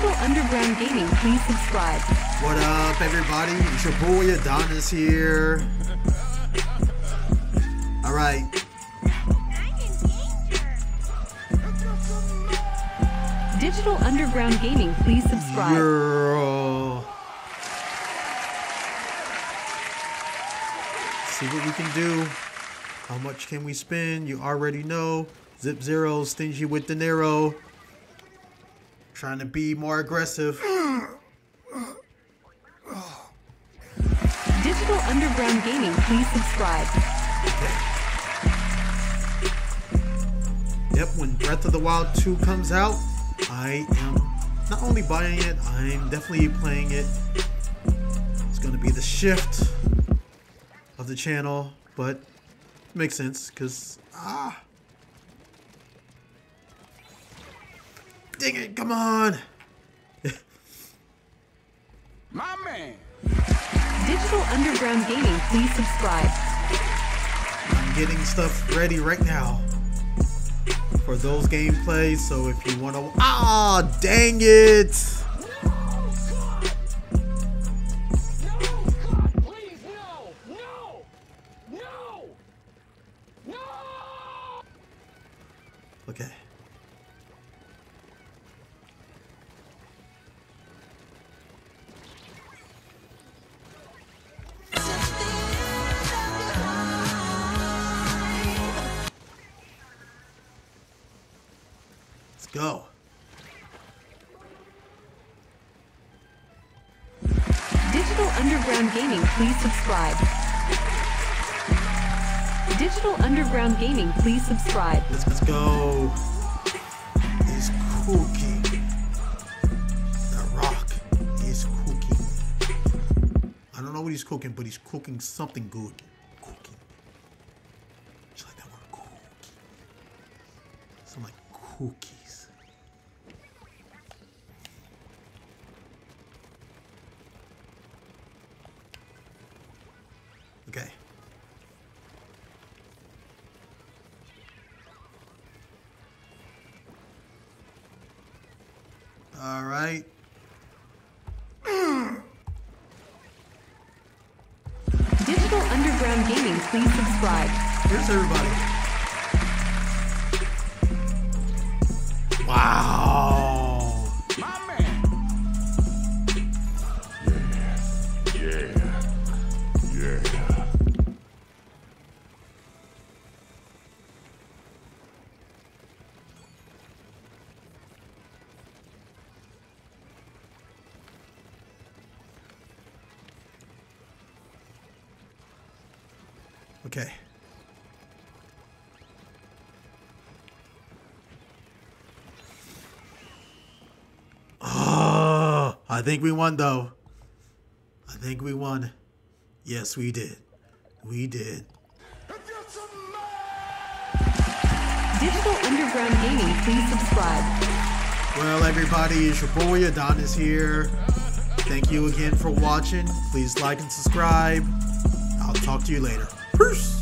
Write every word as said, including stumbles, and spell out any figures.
Digital Underground Gaming, please subscribe. What up, everybody? It's your boy Adonis here. All right. Digital Underground Gaming, please subscribe. Girl. See what we can do. How much can we spend? You already know. Zip zero, stingy with the narrow. Trying to be more aggressive. Digital Underground Gaming, please subscribe. Yep, when Breath of the Wild two comes out, I am not only buying it, I'm definitely playing it. It's going to be the shift of the channel, but it makes sense because, ah. Dang it, come on! My man! Digital Underground Gaming, please subscribe. I'm getting stuff ready right now for those gameplays, so if you want to... Ah, oh, dang it! No, God! No, God, please, no! No! No! No! Okay. Go. Digital Underground Gaming, please subscribe. Digital Underground Gaming, please subscribe. Let's, let's go. He's cooking. The Rock is cooking. I don't know what he's cooking, but he's cooking something good. Cooking. Just like that word, cooking. Something like cookie. Okay. All right. Digital Underground Gaming, please subscribe. Here's everybody. Wow. My man. Yeah. Yeah. Yeah. Okay. Oh, I think we won though. I think we won. Yes, we did. We did. Digital Underground Gaming, please subscribe. Well, everybody, it's your boy Adonis here. Thank you again for watching. Please like and subscribe. I'll talk to you later. Peace.